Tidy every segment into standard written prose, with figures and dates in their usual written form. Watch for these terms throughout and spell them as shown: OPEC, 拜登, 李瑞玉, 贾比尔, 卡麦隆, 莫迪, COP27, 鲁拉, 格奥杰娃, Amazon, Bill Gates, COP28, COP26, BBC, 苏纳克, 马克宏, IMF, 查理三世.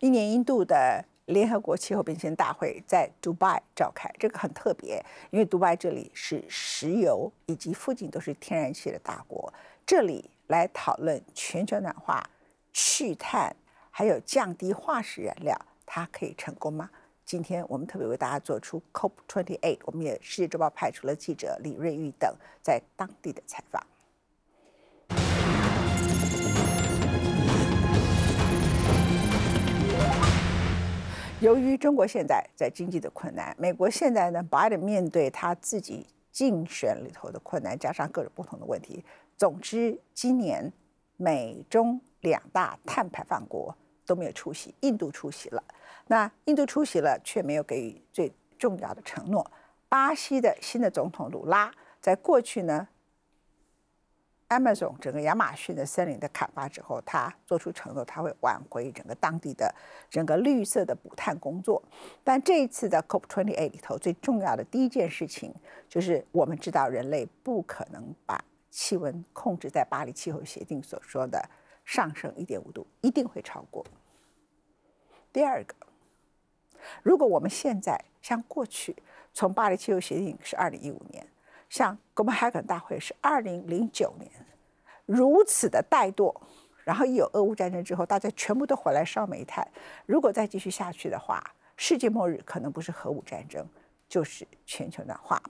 一年一度的联合国气候变迁大会在杜拜召开，这个很特别，因为杜拜这里是石油以及附近都是天然气的大国，这里来讨论全球暖化、去碳，还有降低化石燃料，它可以成功吗？今天我们特别为大家做出 COP28， 我们也世界周报派出了记者李瑞玉等在当地的采访。 由于中国现在在经济的困难，美国现在呢，拜登面对他自己竞选里头的困难，加上各种不同的问题。总之，今年美中两大碳排放国都没有出席，印度出席了。那印度出席了，却没有给予最重要的承诺。巴西的新的总统鲁拉，在过去呢 ，Amazon 整个亚马逊的森林的砍伐之后，他做出承诺，他会挽回整个当地的整个绿色的补碳工作。但这一次的 COP28 里头最重要的第一件事情，就是我们知道人类不可能把气温控制在巴黎气候协定所说的上升 1.5 度，一定会超过。第二个，如果我们现在像过去，从巴黎气候协定是2015年。 像哥本哈根大会是2009年，如此的怠惰，然后一有俄乌战争之后，大家全部都回来烧煤炭。如果再继续下去的话，世界末日可能不是核武战争，就是全球暖化。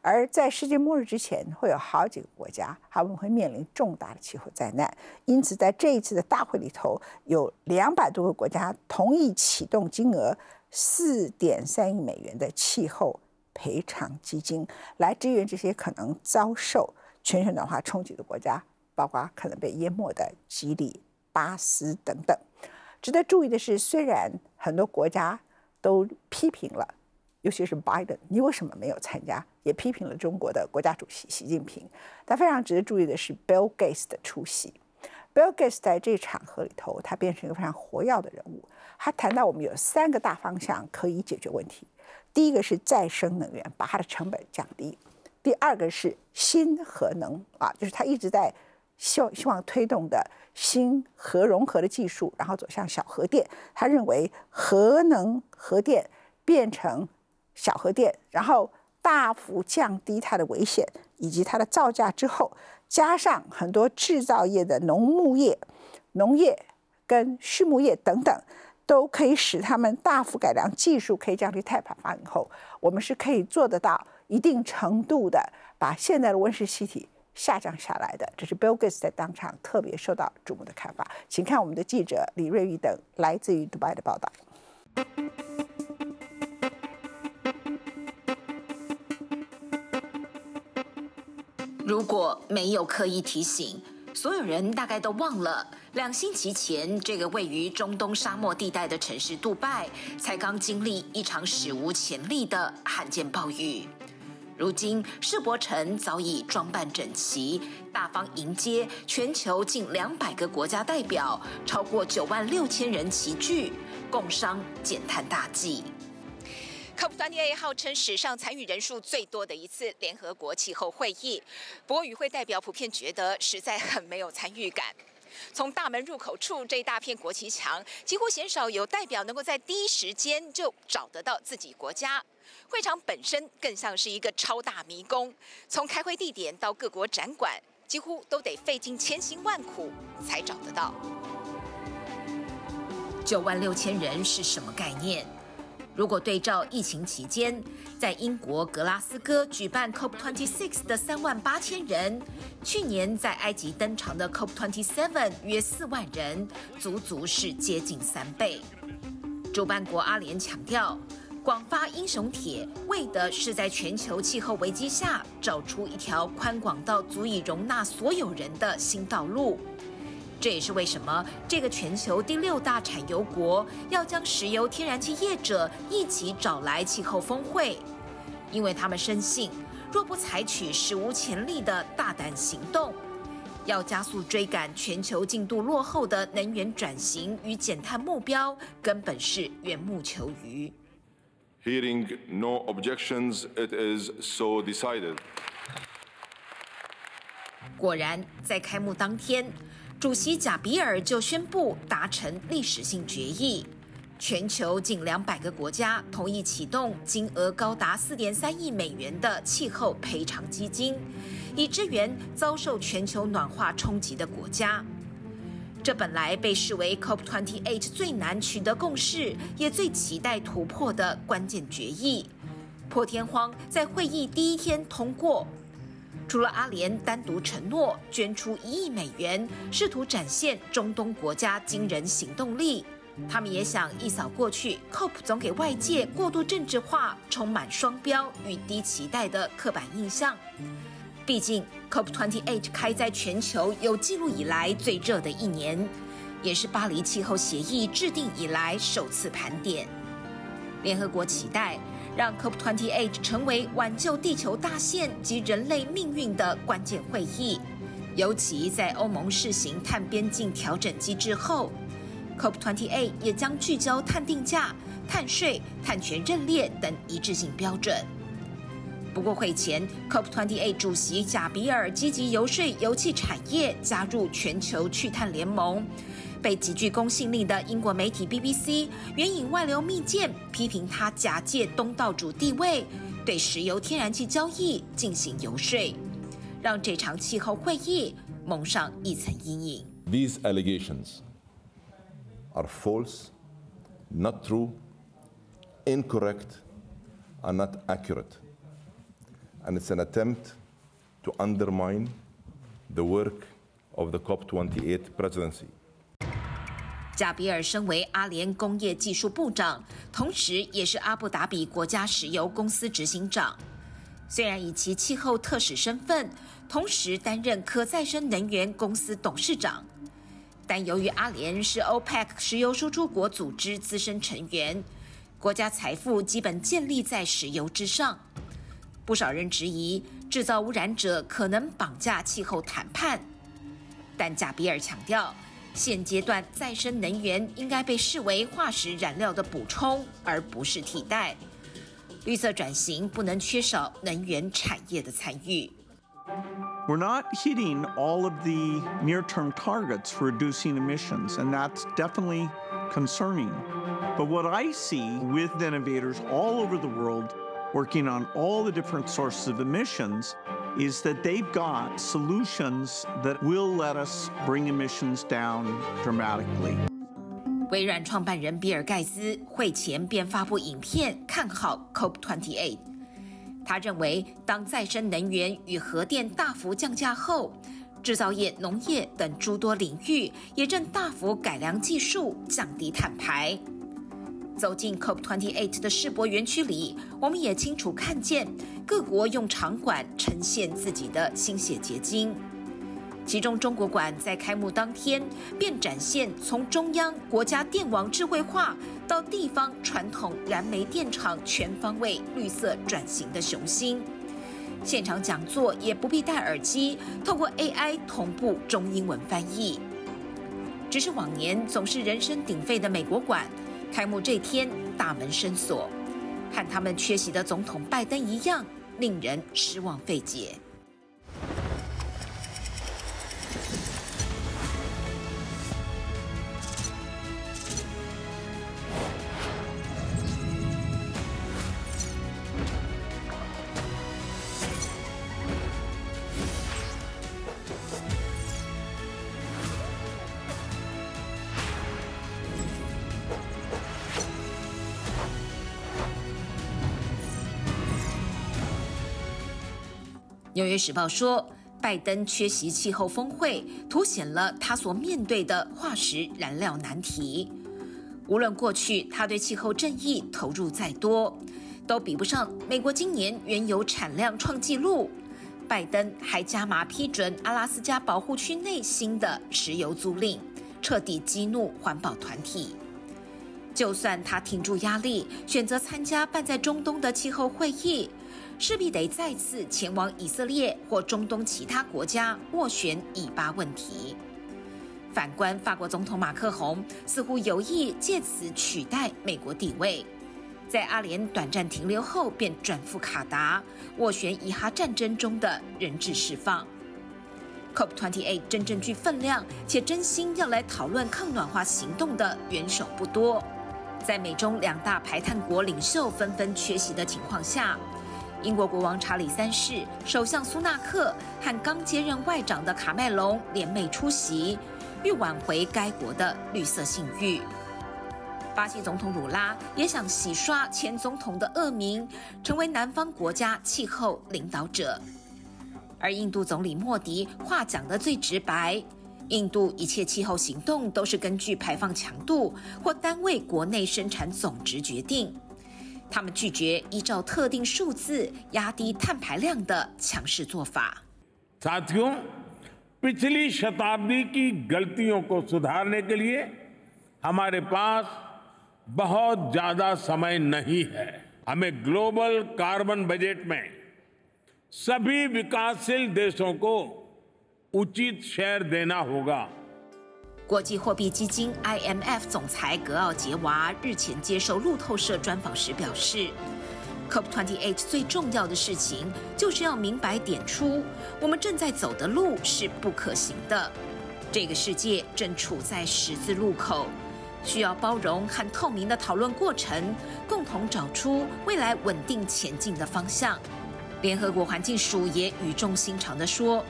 而在世界末日之前，会有好几个国家，他们会面临重大的气候灾难。因此，在这一次的大会里头，有200多个国家同意启动金额4.3亿美元的气候 赔偿基金来支援这些可能遭受全球暖化冲击的国家，包括可能被淹没的吉里、巴斯等等。值得注意的是，虽然很多国家都批评了，尤其是拜登，你为什么没有参加？也批评了中国的国家主席习近平。但非常值得注意的是 ，Bill Gates 的出席。Bill Gates 在这场合里头，他变成一个非常活跃的人物。他谈到我们有3个大方向可以解决问题。 第一个是再生能源，把它的成本降低；第二个是新核能啊，就是它一直在希望推动的新核融合的技术，然后走向小核电。他认为核能核电变成小核电，然后大幅降低它的危险以及它的造价之后，加上很多制造业的农业跟畜牧业等等， 都可以使他们大幅改良技术，可以降低碳排放以后，我们是可以做得到一定程度的，把现在的温室气体下降下来的。这是 Bill Gates 在当场特别受到瞩目的看法。请看我们的记者李瑞玉等来自于杜拜的报道。如果没有刻意提醒， 所有人大概都忘了，2星期前，这个位于中东沙漠地带的城市杜拜，才刚经历一场史无前例的罕见暴雨。如今，世博城早已装扮整齐，大方迎接全球近200个国家代表，超过96000人齐聚，共商减碳大计。 COP28 号称史上参与人数最多的一次联合国气候会议，不过与会代表普遍觉得实在很没有参与感。从大门入口处这一大片国旗墙，几乎鲜少有代表能够在第一时间就找得到自己国家。会场本身更像是一个超大迷宫，从开会地点到各国展馆，几乎都得费尽千辛万苦才找得到。96000人是什么概念？ 如果对照疫情期间在英国格拉斯哥举办 COP26 的38000人，去年在埃及登场的 COP27 约4万人，足是接近3倍。主办国阿联强调，广发英雄帖为的是在全球气候危机下找出一条宽广到足以容纳所有人的新道路。 这也是为什么这个全球第6大产油国要将石油天然气业者一起找来气候峰会，因为他们深信，若不采取史无前例的大胆行动，要加速追赶全球进度落后的能源转型与减碳目标，根本是缘木求鱼。Hearing no objections, it is so decided. 果然，在开幕当天， 主席贾比尔就宣布达成历史性决议，全球近200个国家同意启动金额高达4.3亿美元的气候赔偿基金，以支援遭受全球暖化冲击的国家。这本来被视为 COP28 最难取得共识，也最期待突破的关键决议，破天荒在会议第一天通过。 除了阿联单独承诺捐出1亿美元，试图展现中东国家惊人行动力，他们也想一扫过去 COP 总给外界过度政治化、充满双标与低期待的刻板印象。毕竟 COP28 开在全球有记录以来最热的一年，也是巴黎气候协议制定以来首次盘点。联合国期待 让 COP28 成为挽救地球大限及人类命运的关键会议，尤其在欧盟试行碳边境调整机制后 ，COP28 也将聚焦碳定价、碳税、碳权认列等一致性标准。不过，会前 COP28 主席贾比尔积极游说油气产业加入全球去碳联盟。 被极具公信力的英国媒体 BBC 援引外流密件批评他假借东道主地位，对石油天然气交易进行游说，让这场气候会议蒙上一层阴影。These allegations are false, not true, incorrect, and not accurate, and it's an attempt to undermine the work of the COP28 presidency. 贾比尔身为阿联工业技术部长，同时也是阿布达比国家石油公司执行长。虽然以其气候特使身份，同时担任可再生能源公司董事长，但由于阿联是 OPEC 石油输出国组织资深成员，国家财富基本建立在石油之上。不少人质疑，制造污染者可能绑架气候谈判，但贾比尔强调， 现阶段，再生能源应该被视为化石燃料的补充，而不是替代。绿色转型不能缺少能源产业的参与。We're not hitting all of the near-term targets for reducing emissions, and that's definitely concerning. But what I see with innovators all over the world working on all the different sources of emissions is that they've got solutions that will let us bring emissions down dramatically. 微软创办人比尔盖茨会前便发布影片看好 COP28。他认为，当再生能源与核电大幅降价后，制造业、农业等诸多领域也正大幅改良技术，降低碳排。 走进 COP28 的世博园区里，我们也清楚看见各国用场馆呈现自己的心血结晶。其中，中国馆在开幕当天便展现从中央国家电网智慧化到地方传统燃煤电厂全方位绿色转型的雄心。现场讲座也不必戴耳机，透过 AI 同步中英文翻译。只是往年总是人声鼎沸的美国馆， 开幕这天，大门深锁，和他们缺席的总统拜登一样，令人失望费解。《纽约时报》说，拜登缺席气候峰会，凸显了他所面对的化石燃料难题。无论过去他对气候正义投入再多，都比不上美国今年原油产量创纪录。拜登还加码批准阿拉斯加保护区内新的石油租令，彻底激怒环保团体。就算他挺住压力，选择参加办在中东的气候会议， 势必得再次前往以色列或中东其他国家斡旋以巴问题。反观法国总统马克宏，似乎有意借此取代美国地位，在阿联短暂停留后便转赴卡达，斡旋以哈战争中的人质释放。COP28 真正具分量且真心要来讨论抗暖化行动的元首不多，在美中两大排碳国领袖纷纷缺席的情况下，英国国王查理三世、首相苏纳克和刚接任外长的卡麦隆联袂出席，欲挽回该国的绿色信誉。巴西总统鲁拉也想洗刷前总统的恶名，成为南方国家气候领导者。而印度总理莫迪话讲得最直白，印度一切气候行动都是根据排放强度或单位国内生产总值决定，他们拒绝依照特定数字压低碳排量的强势做法。साथियों, पिछली शताब्दी की गलतियों को सुधारने के लिए हमारे पास बहुत ज्यादा समय नहीं है। हमें ग्लोबल कार्बन बजट में सभी विकासशील देशों को उचित शेयर देना होगा。国际货币基金 IMF 总裁格奥杰娃日前接受路透社专访时表示 ，COP28 最重要的事情就是要明白点出，我们正在走的路是不可行的。这个世界正处在十字路口，需要包容和透明的讨论过程，共同找出未来稳定前进的方向。联合国环境署也语重心长地说。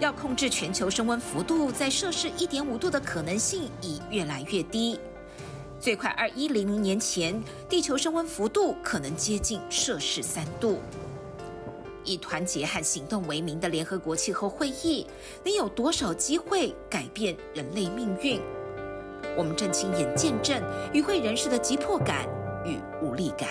要控制全球升温幅度在摄氏 1.5 度的可能性已越来越低，最快2100年前，地球升温幅度可能接近摄氏3度。以团结和行动为名的联合国气候会议，能有多少机会改变人类命运？我们正亲眼见证与会人士的急迫感与无力感。